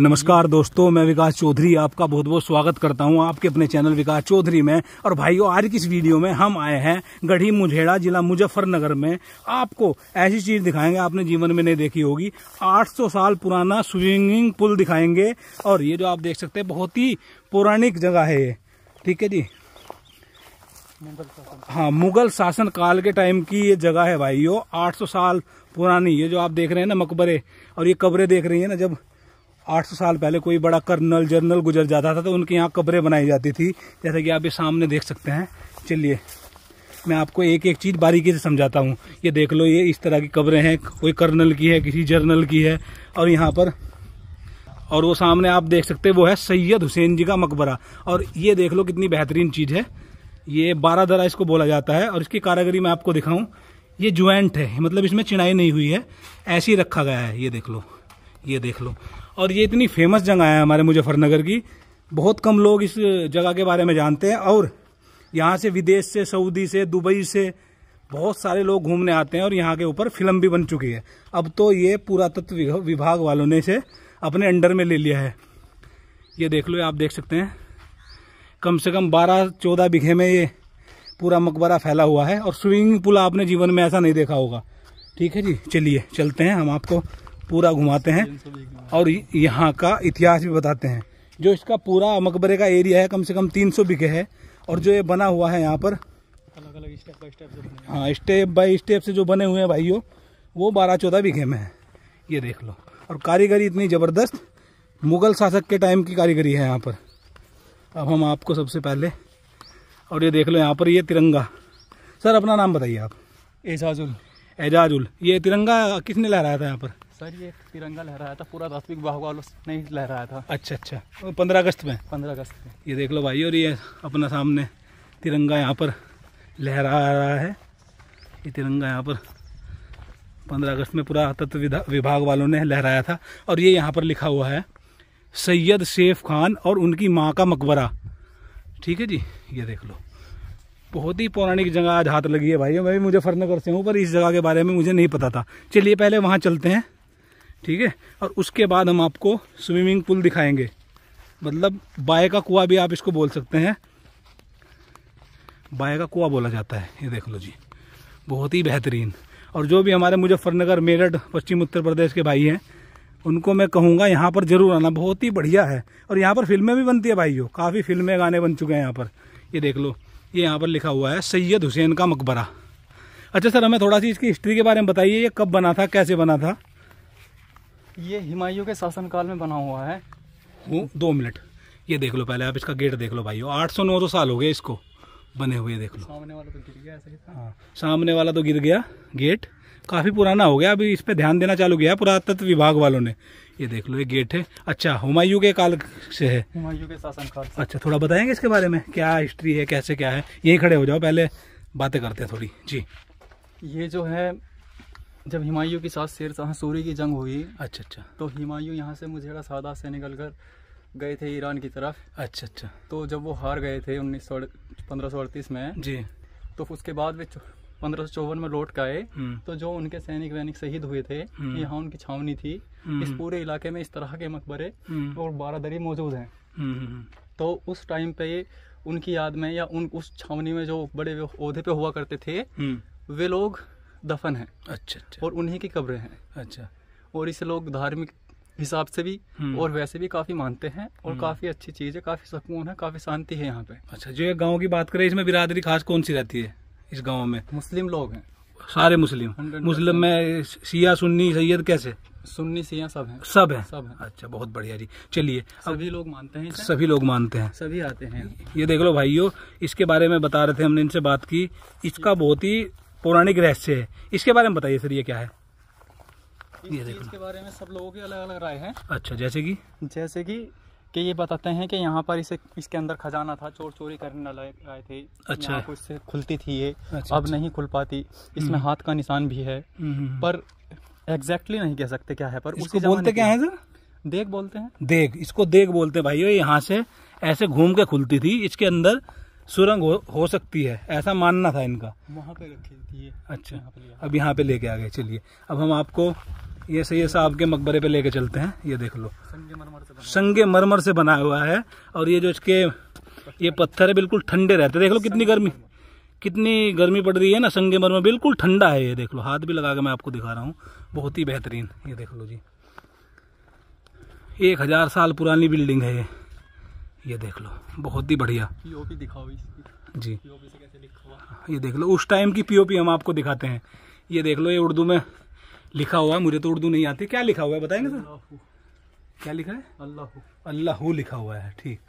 नमस्कार दोस्तों, मैं विकास चौधरी आपका बहुत बहुत स्वागत करता हूं आपके अपने चैनल विकास चौधरी में। और भाइयों, आज की इस वीडियो में हम आए हैं गढ़ी मुझेड़ा, जिला मुजफ्फरनगर में। आपको ऐसी चीज दिखाएंगे आपने जीवन में नहीं देखी होगी। 800 साल पुराना स्विमिंग पूल दिखाएंगे। और ये जो आप देख सकते हैं बहुत ही पौराणिक जगह है ये, ठीक है जी। हाँ, मुगल शासन काल के टाइम की ये जगह है भाइयों, 800 साल पुरानी। ये जो आप देख रहे हैं ना मकबरे और ये कब्रें देख रही हैं ना, जब 800 साल पहले कोई बड़ा कर्नल जनरल गुजर जाता था तो उनके यहाँ कब्रें बनाई जाती थी, जैसा कि आप ये सामने देख सकते हैं। चलिए मैं आपको एक एक चीज़ बारीकी से समझाता हूँ। ये देख लो, ये इस तरह की कब्रें हैं, कोई कर्नल की है, किसी जनरल की है। और यहाँ पर और वो सामने आप देख सकते हैं वो है सैयद हुसैन जी का मकबरा। और ये देख लो कितनी बेहतरीन चीज़ है, ये 12 दरा इसको बोला जाता है। और इसकी कारीगरी मैं आपको दिखाऊँ, ये ज्वाइंट है, मतलब इसमें चिनाई नहीं हुई है, ऐसे ही रखा गया है। ये देख लो, ये देख लो। और ये इतनी फेमस जगह है हमारे मुजफ्फरनगर की, बहुत कम लोग इस जगह के बारे में जानते हैं। और यहाँ से विदेश से, सऊदी से, दुबई से बहुत सारे लोग घूमने आते हैं। और यहाँ के ऊपर फिल्म भी बन चुकी है। अब तो ये पुरातत्व विभाग वालों ने इसे अपने अंडर में ले लिया है। ये देख लो, आप देख सकते हैं कम से कम 12-14 बीघे में ये पूरा मकबरा फैला हुआ है। और स्विमिंग पूल आपने जीवन में ऐसा नहीं देखा होगा, ठीक है जी। चलिए चलते हैं, हम आपको पूरा घुमाते हैं और यहाँ का इतिहास भी बताते हैं। जो इसका पूरा मकबरे का एरिया है कम से कम 300 बीघे है। और जो ये बना हुआ है यहाँ पर अलग-अलग स्टेप बाय स्टेप से, हाँ स्टेप बाय स्टेप से जो बने हुए हैं भाइयों, वो 12-14 बीघे में है। ये देख लो। और कारीगरी इतनी ज़बरदस्त, मुग़ल शासक के टाइम की कारीगरी है यहाँ पर। अब हम आपको सबसे पहले, और ये देख लो यहाँ पर ये तिरंगा। सर अपना नाम बताइए आप। एजाजुल। एजाजुल, ये तिरंगा किसने लहराया था यहाँ पर? सर ये तिरंगा लहराया था पूरा राष्ट्रीय विभाग वालों ने लहराया था। अच्छा, 15 अगस्त में। 15 अगस्त में। ये देख लो भाई, और ये अपना सामने तिरंगा यहाँ पर लहरा रहा है। ये तिरंगा यहाँ पर 15 अगस्त में पुरातत्व विभाग वालों ने लहराया था। और ये यहाँ पर लिखा हुआ है सैयद सैफ खान और उनकी माँ का मकबरा, ठीक है जी। ये देख लो, बहुत ही पौराणिक जगह आज हाथ लगी है भाई। मैं भी मुजफ्फरनगर से हूँ पर इस जगह के बारे में मुझे नहीं पता था। चलिए पहले वहाँ चलते हैं, ठीक है। और उसके बाद हम आपको स्विमिंग पूल दिखाएंगे, मतलब बाय का कुआं भी आप इसको बोल सकते हैं, बाय का कुआं बोला जाता है। ये देख लो जी, बहुत ही बेहतरीन। और जो भी हमारे मुजफ्फरनगर, मेरठ, पश्चिम उत्तर प्रदेश के भाई हैं, उनको मैं कहूँगा यहाँ पर ज़रूर आना, बहुत ही बढ़िया है। और यहाँ पर फिल्में भी बनती है भाइयों, काफ़ी फिल्में, गाने बन चुके हैं यहाँ पर। ये देख लो, ये यहाँ पर लिखा हुआ है सैयद हुसैन का मकबरा। अच्छा सर, हमें थोड़ा सी इसकी हिस्ट्री के बारे में बताइए, ये कब बना था, कैसे बना था? ये हुमायूं के शासनकाल में बना हुआ है। वो 2 मिनट, ये देख लो, पहले आप इसका गेट देख लो भाइयों। 800-900 साल हो गए इसको बने हुए। देख लो, सामने वाला तो गिर गया ऐसा ही था। हाँ, सामने वाला तो गिर गया, गेट काफ़ी पुराना हो गया। अभी इस पे ध्यान देना चालू किया है पुरातत्व विभाग वालों ने। ये देख लो, ये गेट है। अच्छा, हुमायूं के काल से है, हुमायूं के शासनकाल। अच्छा, थोड़ा बताएंगे इसके बारे में, क्या हिस्ट्री है, कैसे क्या है? यही खड़े हो जाओ, पहले बातें करते हैं थोड़ी जी। ये जो है, जब हुमायूं के साथ शेरशाह सूरी की जंग हुई, अच्छा, तो हुमायूं यहाँ से मुझेड़ा सादा से निकलकर गए थे ईरान की तरफ। अच्छा, तो जब वो हार गए थे 1538 में जी, तो उसके बाद वे 1554 में लौट के आए। तो जो उनके सैनिक शहीद हुए थे, यहाँ उनकी छावनी थी। इस पूरे इलाके में इस तरह के मकबरे और 12 दरी मौजूद हैं। तो उस टाइम पे उनकी याद में या उस छावनी में जो बड़े ओहदे पे हुआ करते थे वे लोग दफन हैं। अच्छा, और उन्हीं की कब्रें हैं। अच्छा, और इसे लोग धार्मिक हिसाब से भी और वैसे भी काफी मानते हैं और काफी अच्छी चीज है, काफी सुकून है, काफी शांति है यहाँ पे। अच्छा, जो ये गाँव की बात करें, इसमें बिरादरी खास कौन सी रहती है? इस गांव में मुस्लिम लोग हैं, सारे मुस्लिम में शिया सुन्नी सैयद, कैसे सुन्नी शिया सब हैं? सब हैं। अच्छा, बहुत बढ़िया जी। चलिए, सभी लोग मानते हैं, सभी लोग मानते हैं, सभी आते हैं। ये देख लो भाइयों, इसके बारे में बता रहे थे, हमने इनसे बात की। इसका बहुत ही पौराणिक रहस्य है, इसके बारे में बताइए सर, ये क्या है? ये देख लो, इसके बारे में सब लोगों की अलग अलग राय है। अच्छा, जैसे कि ये बताते हैं कि यहाँ पर इसके अंदर खजाना था, चोरी करने आए थे। अच्छा, कुछ से खुलती थी ये। अच्छा, अब नहीं खुल पाती। इसमें हाथ का निशान भी है पर एग्जैक्टली नहीं कह सकते क्या है। पर उसको बोलते क्या है सर? देख बोलते हैं, देख, इसको देख बोलते हैं भाइयों। यहाँ से ऐसे घूम के खुलती थी, इसके अंदर सुरंग हो सकती है, ऐसा मानना था इनका। वहाँ पे रखी थी। अच्छा, अब यहाँ पे लेके आ गए। चलिए अब हम आपको ये सैयद साहब के मकबरे पे लेके चलते हैं। ये देख लो, संगे मरमर से बना हुआ है। और ये जो इसके ये पत्थर है बिल्कुल ठंडे रहते हैं। देख लो कितनी गर्मी पड़ रही है ना, संगे मरमर बिल्कुल ठंडा है। ये देख लो, हाथ भी लगा के मैं आपको दिखा रहा हूँ, बहुत ही बेहतरीन। ये देख लो जी, 1000 साल पुरानी बिल्डिंग है ये देख लो, बहुत ही बढ़िया। पीओपी दिखाओ इसकी जी, पीओपी से कैसे लिखा हुआ ये देख लो, उस टाइम की पीओपी हम आपको दिखाते हैं। ये देख लो, ये उर्दू में लिखा हुआ है, मुझे तो उर्दू नहीं आती। क्या लिखा हुआ है बताएंगे सर? क्या लिखा है? अल्लाहू, अल्लाहू लिखा हुआ है, ठीक।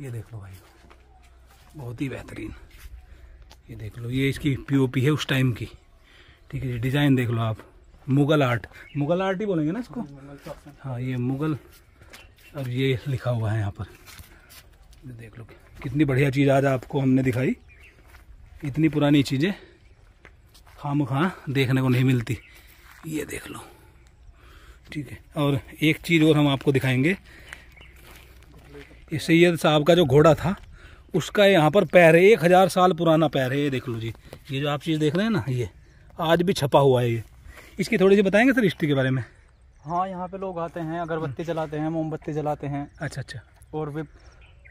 ये देख लो भाई, बहुत ही बेहतरीन। ये देख लो, ये इसकी पीओपी है उस टाइम की, ठीक है जी। डिज़ाइन देख लो आप, मुग़ल आर्ट, मुग़ल आर्ट ही बोलेंगे ना इसको, हाँ ये मुग़ल। अब ये लिखा हुआ है यहाँ पर, देख लो कितनी बढ़िया चीज़ आज आपको हमने दिखाई। इतनी पुरानी चीज़ें खामखा देखने को नहीं मिलती। ये देख लो, ठीक है। और एक चीज़ और हम आपको दिखाएंगे, ये सैयद साहब का जो घोड़ा था उसका यहाँ पर पैर है, 1000 साल पुराना पैर है। ये देख लो जी, ये जो आप चीज़ देख रहे हैं ना, ये आज भी छपा हुआ है। ये इसकी थोड़ी सी बताएंगे सर हिस्ट्री के बारे में? हाँ, यहाँ पे लोग आते हैं, अगरबत्ती जलाते हैं, मोमबत्ती जलाते हैं। अच्छा अच्छा। और वे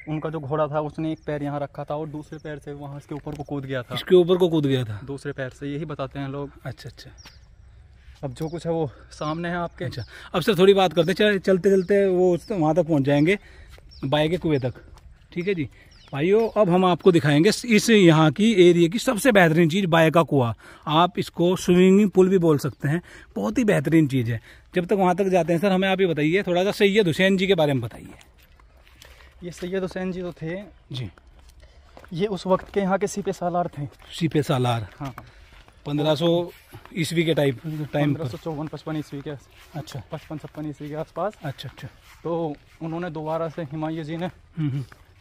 उनका जो घोड़ा था उसने एक पैर यहाँ रखा था और दूसरे पैर से वहाँ इसके ऊपर को कूद गया था, इसके ऊपर को कूद गया था दूसरे पैर से, यही बताते हैं लोग। अच्छा अच्छा। अब जो कुछ है वो सामने है आपके। अच्छा, अब सर थोड़ी बात करते चलते चलते वो वहाँ तक पहुँच जाएंगे, बाय के कुएँ तक, ठीक है जी भाइयों। अब हम आपको दिखाएंगे इस यहाँ की एरिया की सबसे बेहतरीन चीज़, बाय का कुआं। आप इसको स्विमिंग पूल भी बोल सकते हैं, बहुत ही बेहतरीन चीज़ है। जब तक वहाँ तक जाते हैं सर, हमें आप ये बताइए थोड़ा सा सैयद हुसैन जी के बारे में बताइए। ये सैयद हुसैन जी तो थे जी, ये उस वक्त के यहाँ के सीपे सालार थे। सीपे सालार, हाँ, 1500 ईस्वी के टाइम 1554-55 ईस्वी के। अच्छा, 55-56 ईस्वी के आसपास। अच्छा अच्छा। तो उन्होंने दोबारा से, हुमायूं जी ने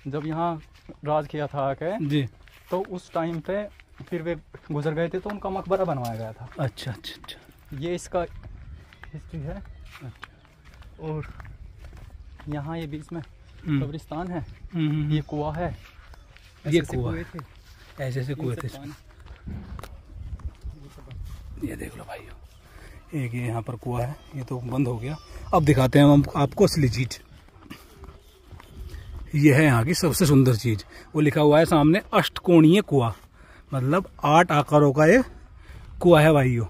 जब यहाँ राज किया था आके जी, तो उस टाइम पे फिर वे गुजर गए थे, तो उनका मकबरा बनवाया गया था। अच्छा अच्छा अच्छा। ये इसका हिस्ट्री है। अच्छा। और यहाँ ये बीच में कब्रिस्तान है, ये कुआं है, ये कुएं थे, ऐसे ऐसे कुएं थे। ये देख लो भाइयों, एक ये यहाँ पर कुआं है, ये तो बंद हो गया। अब दिखाते हैं हम आपको असली चीज, यह है यहाँ की सबसे सुंदर चीज़। वो लिखा हुआ है सामने, अष्टकोणीय कुआं, मतलब 8 आकारों का ये कुआं है भाइयों।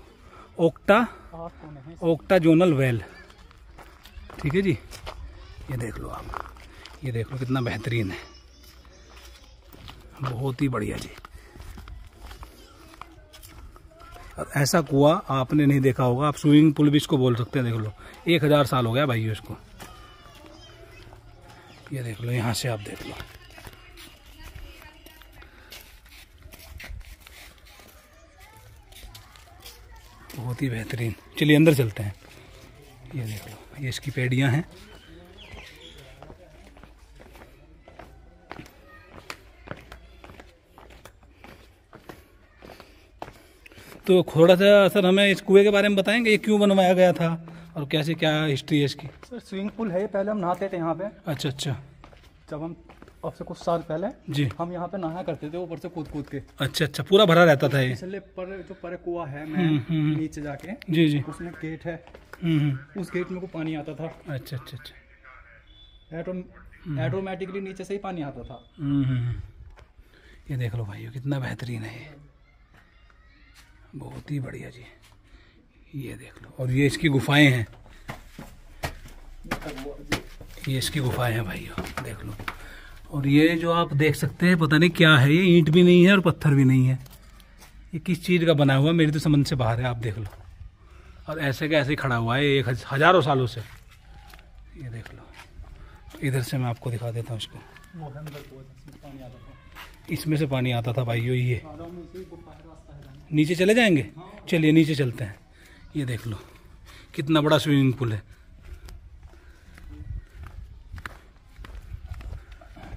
ओक्टाजोनल वेल, ठीक है जी। ये देख लो आप, ये देख लो कितना बेहतरीन है, बहुत ही बढ़िया जी। और ऐसा कुआं आपने नहीं देखा होगा, आप स्विमिंग पूल भी इसको बोल सकते हैं। देख लो, 1000 साल हो गया भाइयों इसको। ये देख लो, यहाँ से आप देख लो, बहुत ही बेहतरीन। चलिए अंदर चलते हैं। ये देख लो, ये इसकी पेड़ियाँ हैं। तो थोड़ा सा सर हमें इस कुएं के बारे में बताएंगे, ये क्यों बनवाया गया था और कैसे क्या हिस्ट्री है इसकी? सर स्विमिंग पूल है, पहले हम नहाते थे यहाँ पे। अच्छा अच्छा। जब हम अब से कुछ साल पहले जी, हम यहाँ पे नहाया करते थे ऊपर से कूद के। अच्छा अच्छा, पूरा भरा रहता था ये। इसलिए पर कुआ है, मैं नीचे जाके जी जी, उसमें गेट है, उस गेट में को पानी आता था। अच्छा अच्छा अच्छा। ऑटोमेटिकली नीचे से ही पानी आता था। ये देख लो भाइयों, कितना बेहतरीन है, बहुत ही बढ़िया जी। ये देख लो, और ये इसकी गुफाएं हैं, ये इसकी गुफाएं हैं भाइयों, देख लो। और ये जो आप देख सकते हैं, पता नहीं क्या है ये, ईंट भी नहीं है और पत्थर भी नहीं है, ये किस चीज़ का बना हुआ मेरी तो समझ से बाहर है। आप देख लो, और ऐसे का ऐसे खड़ा हुआ है 1000 सालों से। ये देख लो, इधर से मैं आपको दिखा देता हूँ इसको, इसमें से पानी आता था भाइयों। ये नीचे चले जाएंगे, चलिए नीचे चलते हैं। ये देख लो, कितना बड़ा स्विमिंग पूल है,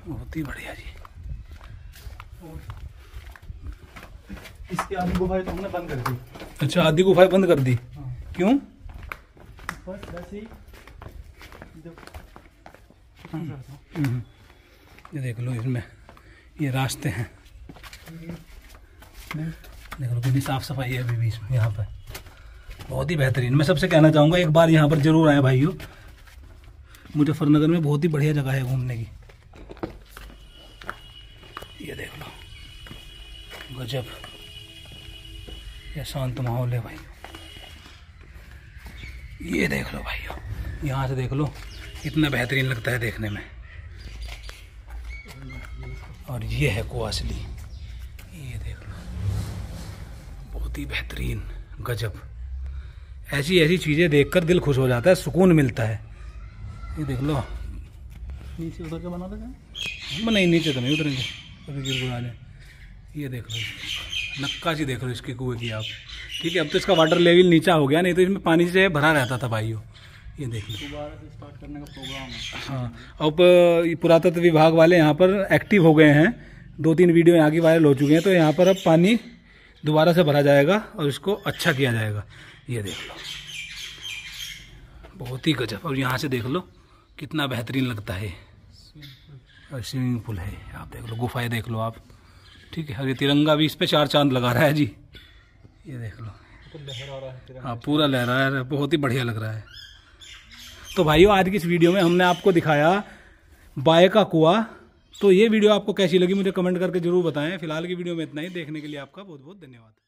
बहुत ही बढ़िया जी। इसकी आधी गुफाएं तो हमने बंद कर दी। अच्छा, आधी गुफाएं बंद कर दी, क्यों? बस वैसे ही। ये देख लो, इसमें ये रास्ते हैं, देख लो कितनी साफ सफाई है अभी भी इसमें। यहाँ पर बहुत ही बेहतरीन। मैं सबसे कहना चाहूँगा एक बार यहाँ पर ज़रूर आए भाइयों, मुजफ्फरनगर में बहुत ही बढ़िया जगह है घूमने की। ये देख लो गजब, ये शांत माहौल है भाई। ये देख लो भाइयों, यहाँ से देख लो कितना बेहतरीन लगता है देखने में। और ये है कोआसली, ये देख लो बहुत ही बेहतरीन गजब। ऐसी ऐसी चीज़ें देखकर दिल खुश हो जाता है, सुकून मिलता है। ये देख लो नीचे उतर के बना देगा, नहीं नीचे तो नहीं उतरेंगे अभी गिरगुरा लें। ये देख लो नक्काशी देख लो इसकी कुएँ की आप, ठीक है। अब तो इसका वाटर लेवल नीचा हो गया, नहीं तो इसमें पानी से भरा रहता था भाइयों। ये देख लो दोबारा से स्टार्ट करने का प्रोग्राम है। हाँ, अब पुरातत्व विभाग वाले यहाँ पर एक्टिव हो गए हैं, 2-3 वीडियो यहाँ की वायरल हो चुके हैं। तो यहाँ पर अब पानी दोबारा से भरा जाएगा और इसको अच्छा किया जाएगा। ये देख लो बहुत ही गजब। और यहाँ से देख लो कितना बेहतरीन लगता है, और स्विमिंग पूल है। आप देख लो गुफाएं देख लो आप, ठीक है। और ये तिरंगा भी इस पे 4 चांद लगा रहा है जी। ये देख लो तो लहरा रहा है, हाँ पूरा लहरा रहा है, बहुत ही बढ़िया लग रहा है। तो भाइयों आज की इस वीडियो में हमने आपको दिखाया बाय का कुआं। तो ये वीडियो आपको कैसी लगी मुझे कमेंट करके जरूर बताएं। फिलहाल की वीडियो में इतना ही। देखने के लिए आपका बहुत बहुत धन्यवाद।